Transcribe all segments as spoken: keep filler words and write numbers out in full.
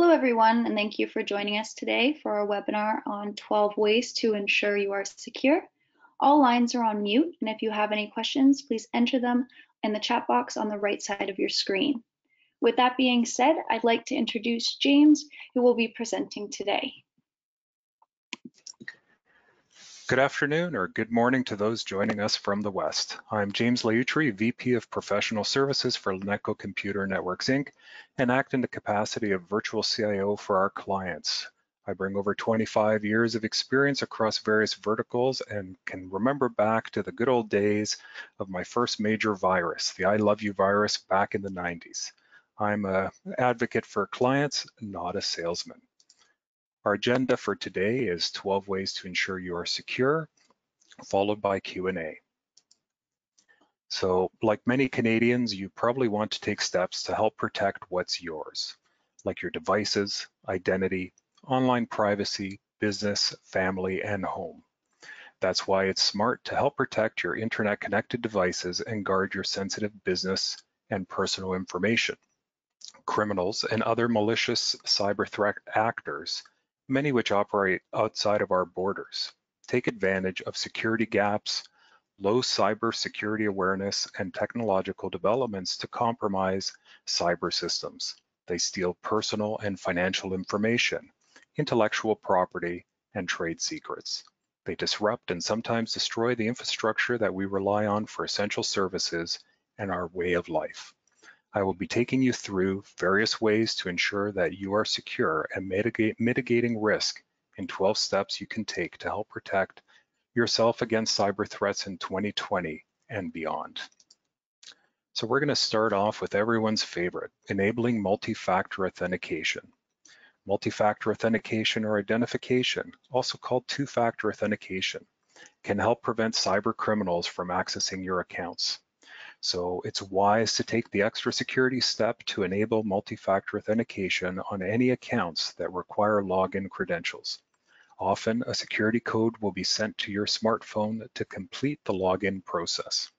Hello everyone, and thank you for joining us today for our webinar on twelve ways to ensure you are secure. All lines are on mute, and if you have any questions, please enter them in the chat box on the right side of your screen. With that being said, I'd like to introduce James, who will be presenting today. Good afternoon or good morning to those joining us from the West. I'm James Leutri, V P of Professional Services for Lanetco Computer Networks, Incorporated, and act in the capacity of virtual C I O for our clients. I bring over twenty-five years of experience across various verticals and can remember back to the good old days of my first major virus, the I Love You virus back in the nineties. I'm an advocate for clients, not a salesman. Our agenda for today is twelve ways to ensure you are secure, followed by Q and A. So, like many Canadians, you probably want to take steps to help protect what's yours, like your devices, identity, online privacy, business, family, and home. That's why it's smart to help protect your internet-connected devices and guard your sensitive business and personal information. Criminals and other malicious cyber threat actors, many which operate outside of our borders, take advantage of security gaps, low cyber security awareness, and technological developments to compromise cyber systems. They steal personal and financial information, intellectual property, and trade secrets. They disrupt and sometimes destroy the infrastructure that we rely on for essential services and our way of life. I will be taking you through various ways to ensure that you are secure and mitigate, mitigating risk in twelve steps you can take to help protect yourself against cyber threats in twenty twenty and beyond. So we're going to start off with everyone's favorite, enabling multi-factor authentication. Multi-factor authentication or identification, also called two-factor authentication, can help prevent cyber criminals from accessing your accounts. So it's wise to take the extra security step to enable multi-factor authentication on any accounts that require login credentials. Often, a security code will be sent to your smartphone to complete the login process.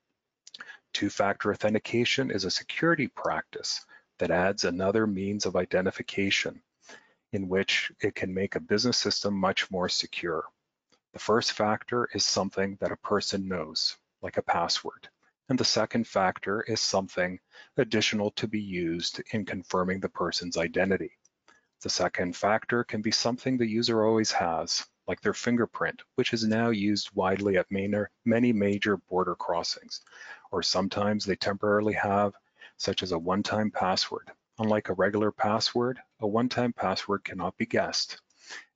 Two-factor authentication is a security practice that adds another means of identification in which it can make a business system much more secure. The first factor is something that a person knows, like a password. And the second factor is something additional to be used in confirming the person's identity. The second factor can be something the user always has, like their fingerprint, which is now used widely at many major border crossings, or sometimes they temporarily have, such as a one-time password. Unlike a regular password, a one-time password cannot be guessed,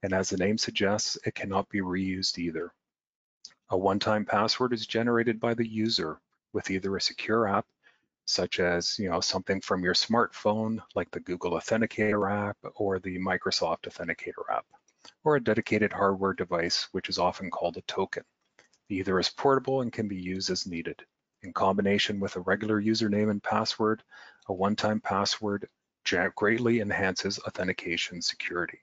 and as the name suggests, it cannot be reused either. A one-time password is generated by the user with either a secure app, such as you know something from your smartphone, like the Google Authenticator app or the Microsoft Authenticator app, or a dedicated hardware device, which is often called a token. Either is portable and can be used as needed. In combination with a regular username and password, a one-time password greatly enhances authentication security.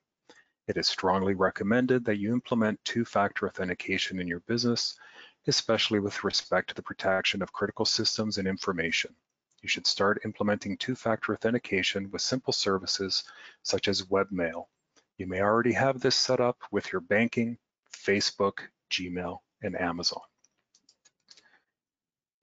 It is strongly recommended that you implement two-factor authentication in your business, especially with respect to the protection of critical systems and information. You should start implementing two-factor authentication with simple services such as webmail. You may already have this set up with your banking, Facebook, Gmail, and Amazon.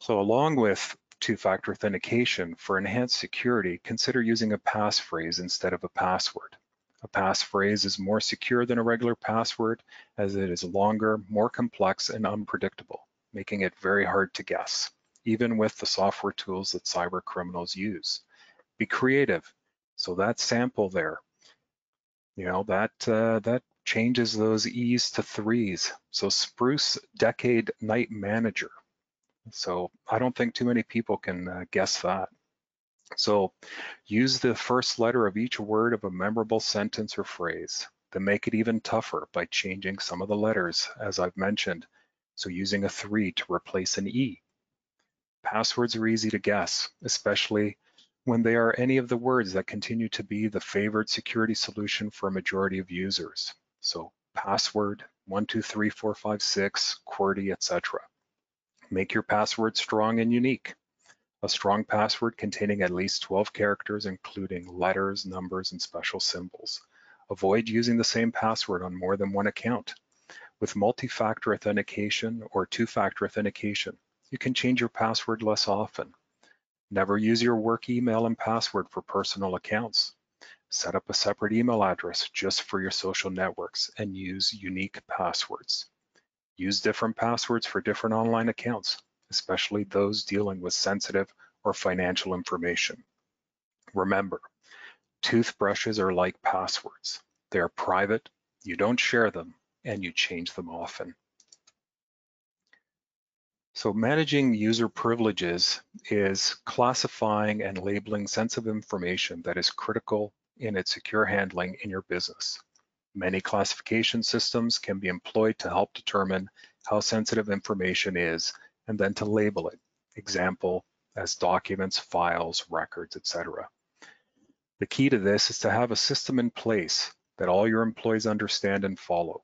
So along with two-factor authentication, for enhanced security, consider using a passphrase instead of a password. A passphrase is more secure than a regular password as it is longer, more complex, and unpredictable, making it very hard to guess, even with the software tools that cyber criminals use. Be creative. So that sample there, you know, that, uh, that changes those E's to threes. So spruce decade night manager. So I don't think too many people can uh, guess that. So use the first letter of each word of a memorable sentence or phrase. Then make it even tougher by changing some of the letters, as I've mentioned. So using a three to replace an E. Passwords are easy to guess, especially when they are any of the words that continue to be the favored security solution for a majority of users. So password, one two three four five six, QWERTY, et cetera. Make your password strong and unique. A strong password containing at least twelve characters, including letters, numbers, and special symbols. Avoid using the same password on more than one account. With multi-factor authentication or two-factor authentication, you can change your password less often. Never use your work email and password for personal accounts. Set up a separate email address just for your social networks and use unique passwords. Use different passwords for different online accounts, especially those dealing with sensitive or financial information. Remember, toothbrushes are like passwords. They are private, you don't share them, and you change them often. So managing user privileges is classifying and labeling sensitive information that is critical in its secure handling in your business. Many classification systems can be employed to help determine how sensitive information is and then to label it, example, as documents, files, records, et cetera. The key to this is to have a system in place that all your employees understand and follow.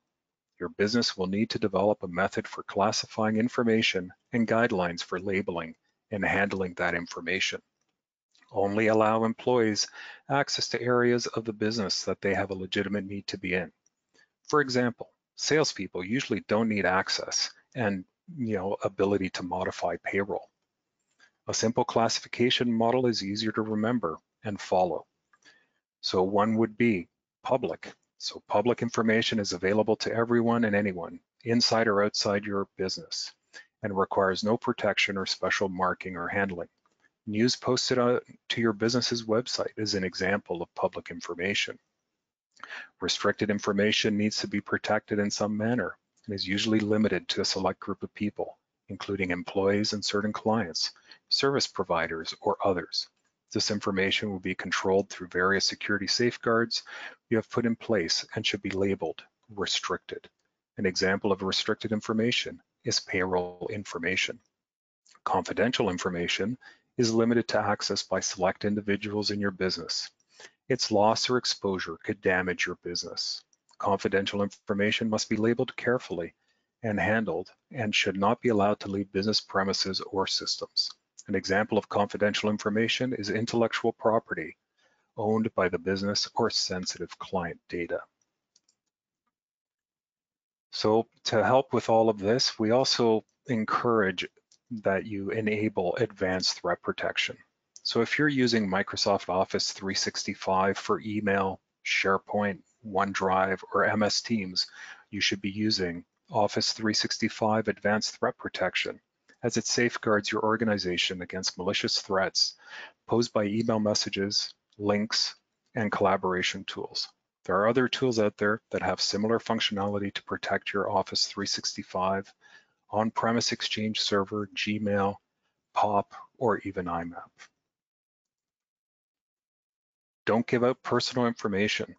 Your business will need to develop a method for classifying information and guidelines for labeling and handling that information. Only allow employees access to areas of the business that they have a legitimate need to be in. For example, salespeople usually don't need access and, you know, ability to modify payroll. A simple classification model is easier to remember and follow. So one would be public. So public information is available to everyone and anyone, inside or outside your business, and requires no protection or special marking or handling. News posted to your business's website is an example of public information. Restricted information needs to be protected in some manner and is usually limited to a select group of people, including employees and certain clients, service providers, or others. This information will be controlled through various security safeguards you have put in place and should be labeled restricted. An example of restricted information is payroll information. Confidential information is limited to access by select individuals in your business. Its loss or exposure could damage your business. Confidential information must be labeled carefully and handled and should not be allowed to leave business premises or systems. An example of confidential information is intellectual property owned by the business or sensitive client data. So to help with all of this, we also encourage that you enable advanced threat protection. So if you're using Microsoft Office three sixty-five for email, SharePoint, OneDrive, or M S Teams, you should be using Office three sixty-five Advanced Threat Protection, as it safeguards your organization against malicious threats posed by email messages, links, and collaboration tools. There are other tools out there that have similar functionality to protect your Office three sixty-five, on-premise Exchange Server, Gmail, P O P, or even I M A P. Don't give out personal information.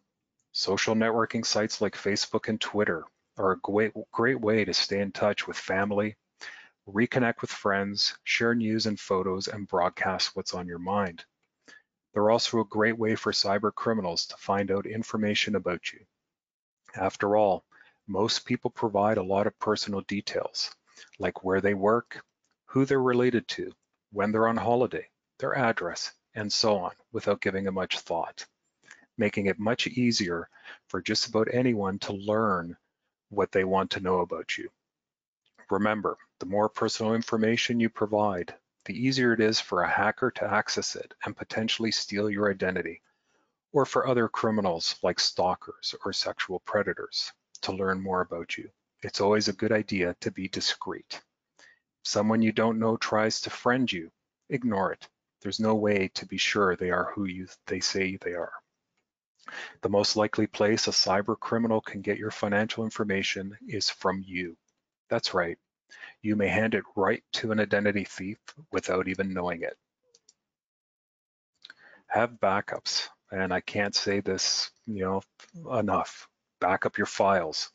Social networking sites like Facebook and Twitter are a great, great way to stay in touch with family, reconnect with friends, share news and photos, and broadcast what's on your mind. They're also a great way for cyber criminals to find out information about you. After all, most people provide a lot of personal details, like where they work, who they're related to, when they're on holiday, their address, and so on, without giving it much thought, making it much easier for just about anyone to learn what they want to know about you. Remember, the more personal information you provide, the easier it is for a hacker to access it and potentially steal your identity, or for other criminals like stalkers or sexual predators to learn more about you. It's always a good idea to be discreet. If someone you don't know tries to friend you, ignore it. There's no way to be sure they are who you, they say they are. The most likely place a cyber criminal can get your financial information is from you. That's right. You may hand it right to an identity thief without even knowing it. Have backups, and I can't say this, you know, enough. Back up your files.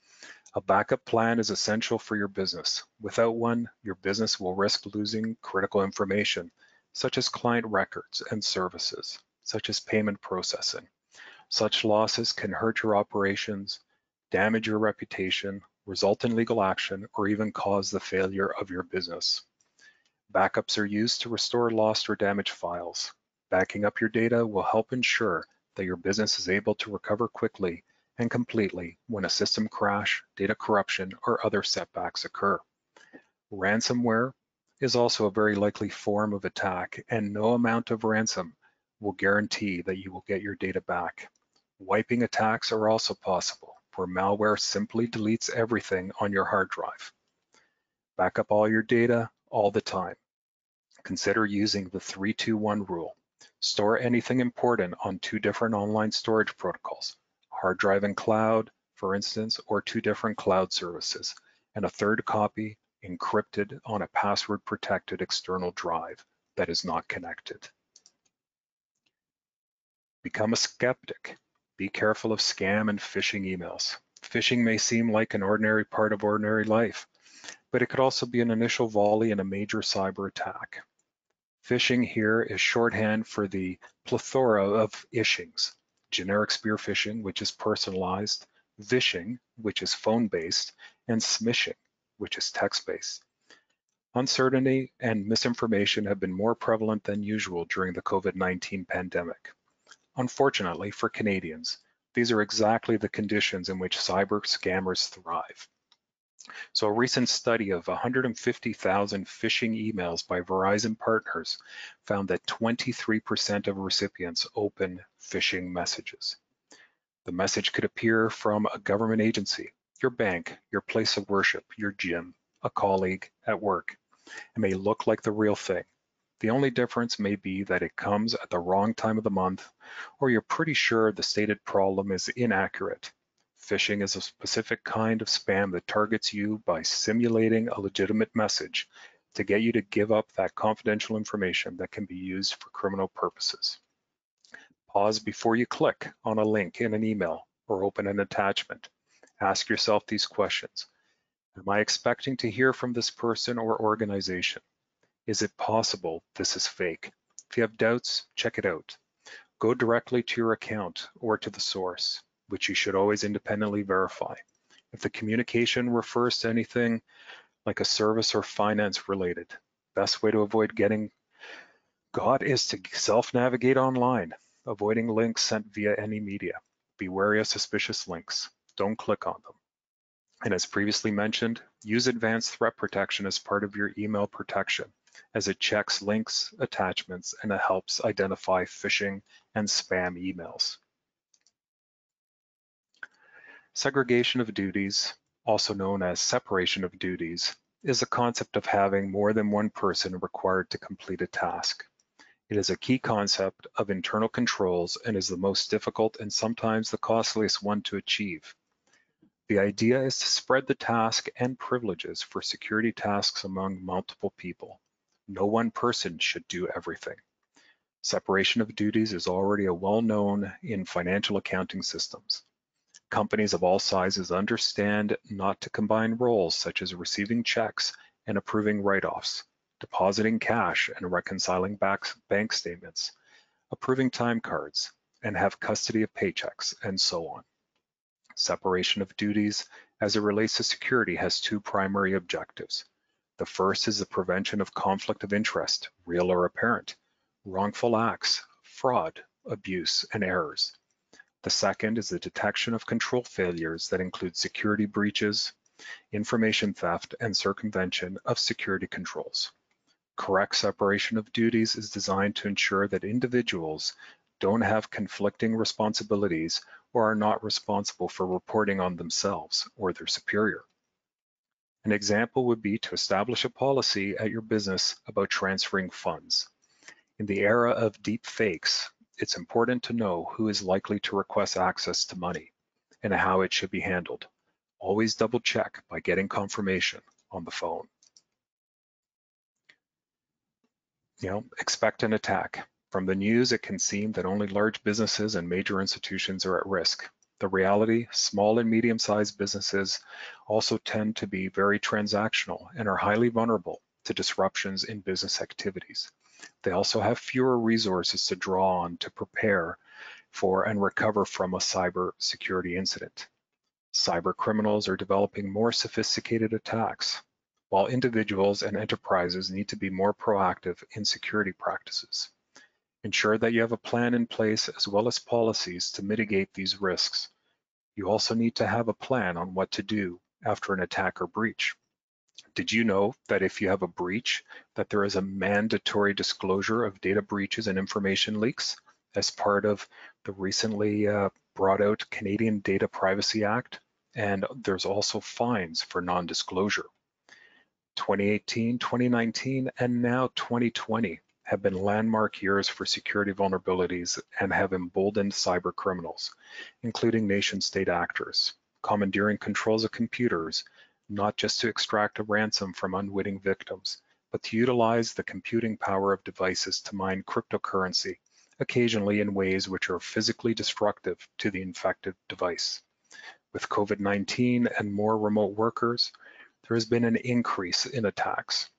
A backup plan is essential for your business. Without one, your business will risk losing critical information, such as client records and services, such as payment processing. Such losses can hurt your operations, damage your reputation, result in legal action, or even cause the failure of your business. Backups are used to restore lost or damaged files. Backing up your data will help ensure that your business is able to recover quickly and completely when a system crash, data corruption, or other setbacks occur. Ransomware is also a very likely form of attack, and no amount of ransom will guarantee that you will get your data back. Wiping attacks are also possible, where malware simply deletes everything on your hard drive. Back up all your data all the time. Consider using the three two one rule. Store anything important on two different online storage protocols, hard drive and cloud, for instance, or two different cloud services, and a third copy encrypted on a password-protected external drive that is not connected. Become a skeptic. Be careful of scam and phishing emails. Phishing may seem like an ordinary part of ordinary life, but it could also be an initial volley in a major cyber attack. Phishing here is shorthand for the plethora of ishings: generic spear phishing, which is personalized, vishing, which is phone-based, and smishing, which is text-based. Uncertainty and misinformation have been more prevalent than usual during the COVID nineteen pandemic. Unfortunately for Canadians, these are exactly the conditions in which cyber scammers thrive. So a recent study of one hundred fifty thousand phishing emails by Verizon partners found that twenty-three percent of recipients open phishing messages. The message could appear from a government agency, your bank, your place of worship, your gym, a colleague at work. It may look like the real thing. The only difference may be that it comes at the wrong time of the month, or you're pretty sure the stated problem is inaccurate. Phishing is a specific kind of spam that targets you by simulating a legitimate message to get you to give up that confidential information that can be used for criminal purposes. Pause before you click on a link in an email or open an attachment. Ask yourself these questions. Am I expecting to hear from this person or organization? Is it possible this is fake? If you have doubts, check it out. Go directly to your account or to the source, which you should always independently verify. If the communication refers to anything like a service or finance related, best way to avoid getting caught is to self-navigate online, avoiding links sent via any media. Be wary of suspicious links. Don't click on them. And as previously mentioned, use Advanced Threat Protection as part of your email protection, as it checks links, attachments, and it helps identify phishing and spam emails. Segregation of duties, also known as separation of duties, is the concept of having more than one person required to complete a task. It is a key concept of internal controls and is the most difficult and sometimes the costliest one to achieve. The idea is to spread the task and privileges for security tasks among multiple people. No one person should do everything. Separation of duties is already a well-known in financial accounting systems. Companies of all sizes understand not to combine roles such as receiving checks and approving write-offs, depositing cash and reconciling bank statements, approving time cards, and have custody of paychecks, and so on. Separation of duties as it relates to security has two primary objectives. The first is the prevention of conflict of interest, real or apparent, wrongful acts, fraud, abuse, and errors. The second is the detection of control failures that include security breaches, information theft, and circumvention of security controls. Correct separation of duties is designed to ensure that individuals don't have conflicting responsibilities or are not responsible for reporting on themselves or their superior. An example would be to establish a policy at your business about transferring funds. In the era of deep fakes, it's important to know who is likely to request access to money and how it should be handled. Always double check by getting confirmation on the phone. You know, expect an attack. From the news, it can seem that only large businesses and major institutions are at risk. The reality, small and medium-sized businesses also tend to be very transactional and are highly vulnerable to disruptions in business activities. They also have fewer resources to draw on to prepare for and recover from a cyber security incident. Cyber criminals are developing more sophisticated attacks. while individuals and enterprises need to be more proactive in security practices. Ensure that you have a plan in place as well as policies to mitigate these risks. You also need to have a plan on what to do after an attack or breach. Did you know that if you have a breach, that there is a mandatory disclosure of data breaches and information leaks as part of the recently uh, brought out Canadian Data Privacy Act? And there's also fines for non-disclosure. twenty eighteen, twenty nineteen, and now twenty twenty have been landmark years for security vulnerabilities and have emboldened cyber criminals, including nation-state actors, commandeering controls of computers, not just to extract a ransom from unwitting victims, but to utilize the computing power of devices to mine cryptocurrency, occasionally in ways which are physically destructive to the infected device. With COVID nineteen and more remote workers, there has been an increase in attacks.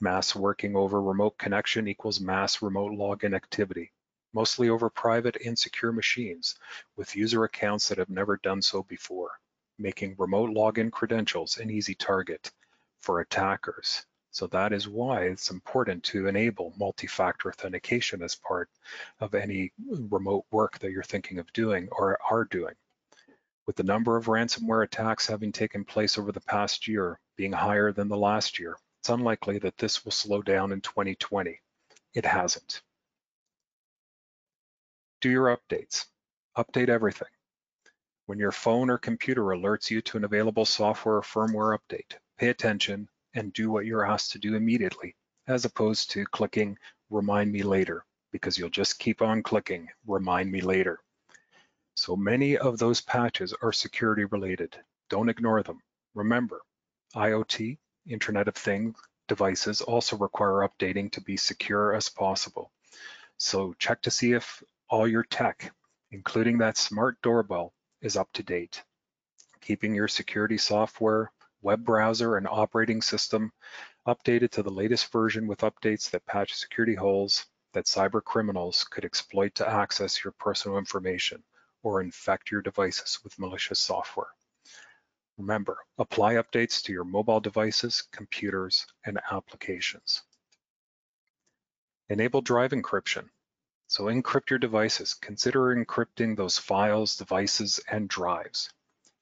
Mass working over remote connection equals mass remote login activity, mostly over private, insecure machines with user accounts that have never done so before, making remote login credentials an easy target for attackers. So that is why it's important to enable multi-factor authentication as part of any remote work that you're thinking of doing or are doing. With the number of ransomware attacks having taken place over the past year being higher than the last year, it's unlikely that this will slow down in twenty twenty. It hasn't. Do your updates. Update everything. When your phone or computer alerts you to an available software or firmware update, pay attention and do what you're asked to do immediately, as opposed to clicking remind me later, because you'll just keep on clicking remind me later. So many of those patches are security related. Don't ignore them. Remember, IoT, Internet of Things devices also require updating to be secure as possible. So check to see if all your tech, including that smart doorbell, is up to date. Keeping your security software, web browser, and operating system updated to the latest version with updates that patch security holes that cyber criminals could exploit to access your personal information or infect your devices with malicious software. Remember, apply updates to your mobile devices, computers, and applications. Enable drive encryption. So encrypt your devices. Consider encrypting those files, devices, and drives.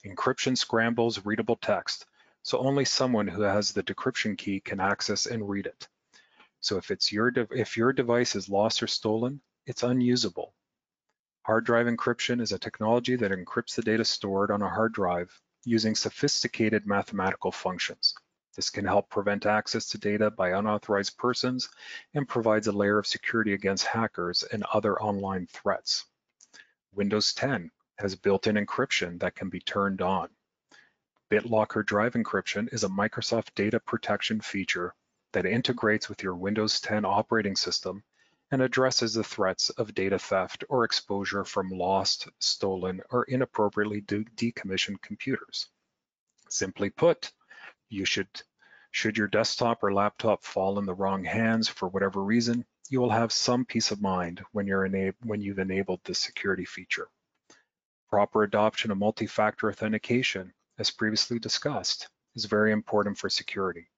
Encryption scrambles readable text, so only someone who has the decryption key can access and read it. So if it's your if your device is lost or stolen, it's unusable. Hard drive encryption is a technology that encrypts the data stored on a hard drive using sophisticated mathematical functions. This can help prevent access to data by unauthorized persons and provides a layer of security against hackers and other online threats. Windows ten has built-in encryption that can be turned on. BitLocker Drive Encryption is a Microsoft data protection feature that integrates with your Windows ten operating system and addresses the threats of data theft or exposure from lost, stolen, or inappropriately decommissioned computers. Simply put, You should, should your desktop or laptop fall in the wrong hands for whatever reason, you will have some peace of mind when, you're when you've enabled this security feature. Proper adoption of multi-factor authentication, as previously discussed, is very important for security.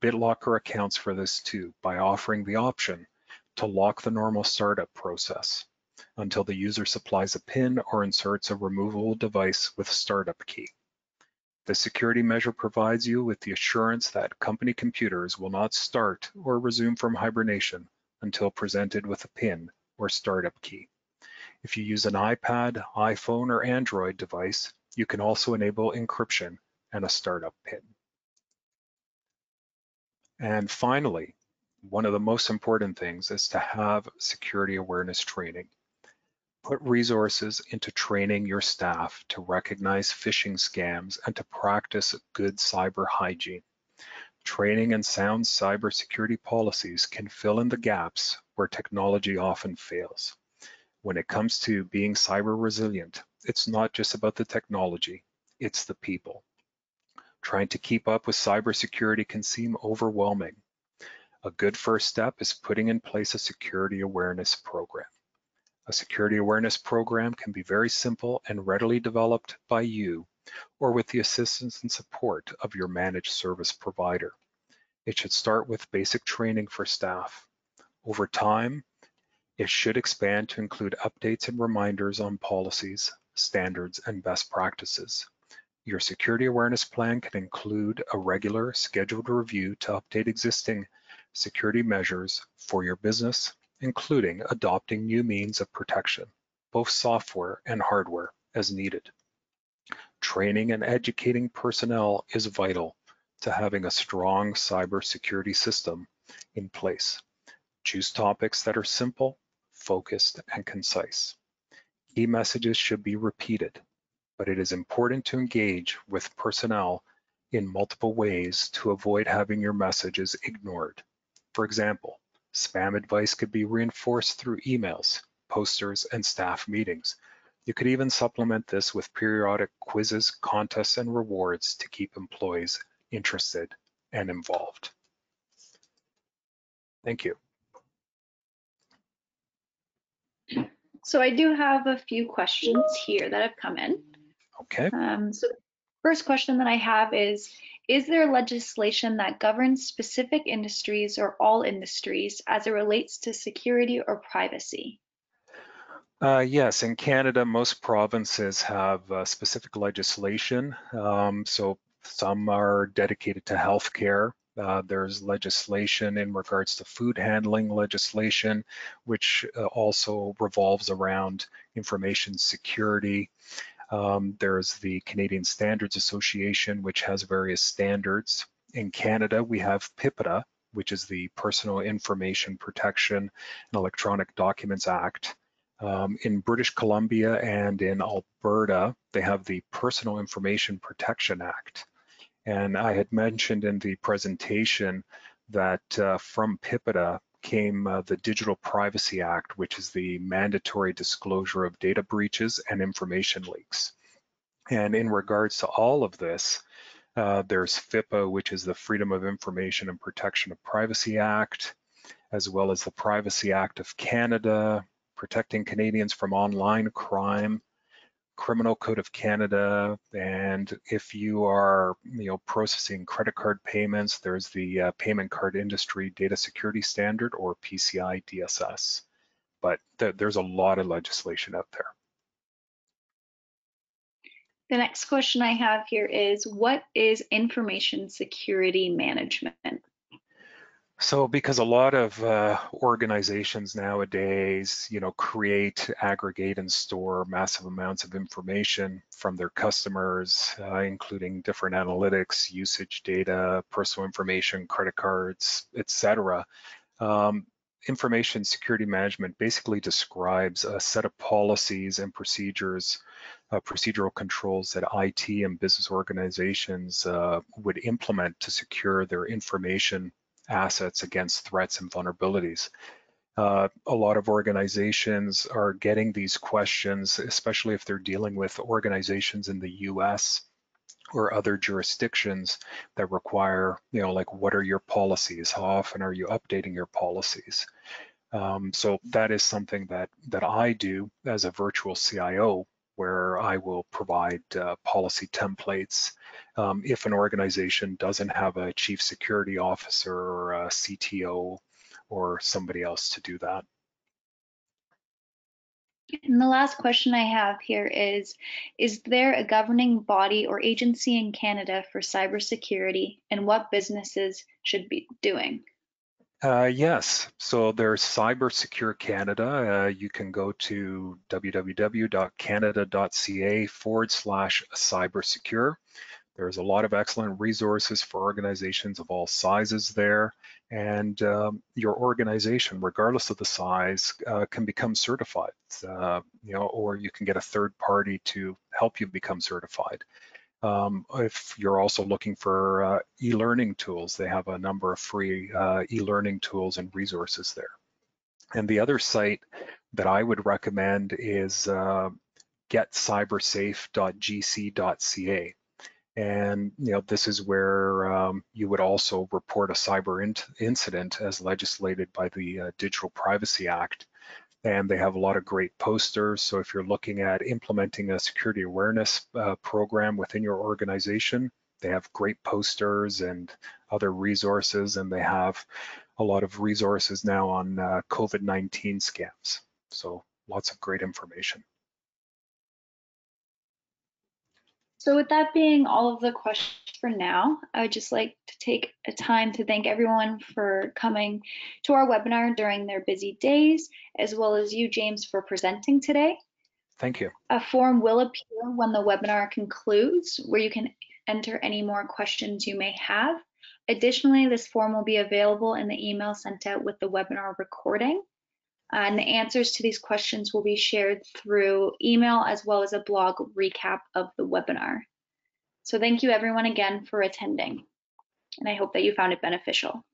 BitLocker accounts for this too by offering the option to lock the normal startup process until the user supplies a PIN or inserts a removable device with startup key. The security measure provides you with the assurance that company computers will not start or resume from hibernation until presented with a PIN or startup key. If you use an iPad, iPhone, or Android device, you can also enable encryption and a startup PIN. And finally, one of the most important things is to have security awareness training. Put resources into training your staff to recognize phishing scams and to practice good cyber hygiene. Training and sound cybersecurity policies can fill in the gaps where technology often fails. When it comes to being cyber resilient, it's not just about the technology, it's the people. Trying to keep up with cybersecurity can seem overwhelming. A good first step is putting in place a security awareness program. A security awareness program can be very simple and readily developed by you or with the assistance and support of your managed service provider. It should start with basic training for staff. Over time, it should expand to include updates and reminders on policies, standards, and best practices. Your security awareness plan can include a regular scheduled review to update existing security measures for your business, including adopting new means of protection, both software and hardware, as needed. Training and educating personnel is vital to having a strong cybersecurity system in place. Choose topics that are simple, focused, and concise. Key messages should be repeated, but it is important to engage with personnel in multiple ways to avoid having your messages ignored. For example, spam advice could be reinforced through emails, posters, and staff meetings. You could even supplement this with periodic quizzes, contests, and rewards to keep employees interested and involved. Thank you. So I do have a few questions here that have come in. Okay. Um, so the first question that I have is, is there legislation that governs specific industries or all industries as it relates to security or privacy? Uh, yes, in Canada, most provinces have uh, specific legislation. Um, so some are dedicated to healthcare. Uh, there's legislation in regards to food handling legislation, which uh, also revolves around information security. Um, there's the Canadian Standards Association, which has various standards. In Canada, we have PIPEDA, which is the Personal Information Protection and Electronic Documents Act. Um, in British Columbia and in Alberta, they have the Personal Information Protection Act. And I had mentioned in the presentation that uh, from PIPEDA came uh, the Digital Privacy Act, which is the mandatory disclosure of data breaches and information leaks. And in regards to all of this, uh, there's FIPA, which is the Freedom of Information and Protection of Privacy Act, as well as the Privacy Act of Canada, Protecting Canadians from Online Crime, Criminal Code of Canada, and if you are, you know, processing credit card payments, there's the uh, Payment Card Industry Data Security Standard, or P C I D S S. But th there's a lot of legislation out there. The next question I have here is, what is information security management? So because a lot of uh, organizations nowadays, you know, create, aggregate, and store massive amounts of information from their customers, uh, including different analytics, usage data, personal information, credit cards, et cetera. Um, information security management basically describes a set of policies and procedures, uh, procedural controls that I T and business organizations uh, would implement to secure their information assets against threats and vulnerabilities. Uh, a lot of organizations are getting these questions, especially if they're dealing with organizations in the U S or other jurisdictions that require, you know, like, what are your policies? How often are you updating your policies? Um, so that is something that, that I do as a virtual C I O, where I will provide uh, policy templates. Um, if an organization doesn't have a chief security officer or a C T O or somebody else to do that. And the last question I have here is, is there a governing body or agency in Canada for cybersecurity, and what businesses should be doing? Uh, yes, so there's Cyber Secure Canada. Uh, you can go to www.canada.ca forward slash cybersecure. There's a lot of excellent resources for organizations of all sizes there. And um, your organization, regardless of the size, uh, can become certified, uh, you know, or you can get a third party to help you become certified. Um, if you're also looking for uh, e-learning tools, they have a number of free uh, e-learning tools and resources there. And the other site that I would recommend is uh, get cyber safe dot g c dot c a. And, you know, this is where um, you would also report a cyber in incident as legislated by the uh, Digital Privacy Act. and they have a lot of great posters. So if you're looking at implementing a security awareness uh, program within your organization, they have great posters and other resources, and they have a lot of resources now on uh, COVID nineteen scams. So lots of great information. So with that being all of the questions for now, I would just like to take a time to thank everyone for coming to our webinar during their busy days, as well as you, James, for presenting today. Thank you. A form will appear when the webinar concludes where you can enter any more questions you may have. Additionally, this form will be available in the email sent out with the webinar recording. And the answers to these questions will be shared through email as well as a blog recap of the webinar. So thank you everyone again for attending, and I hope that you found it beneficial.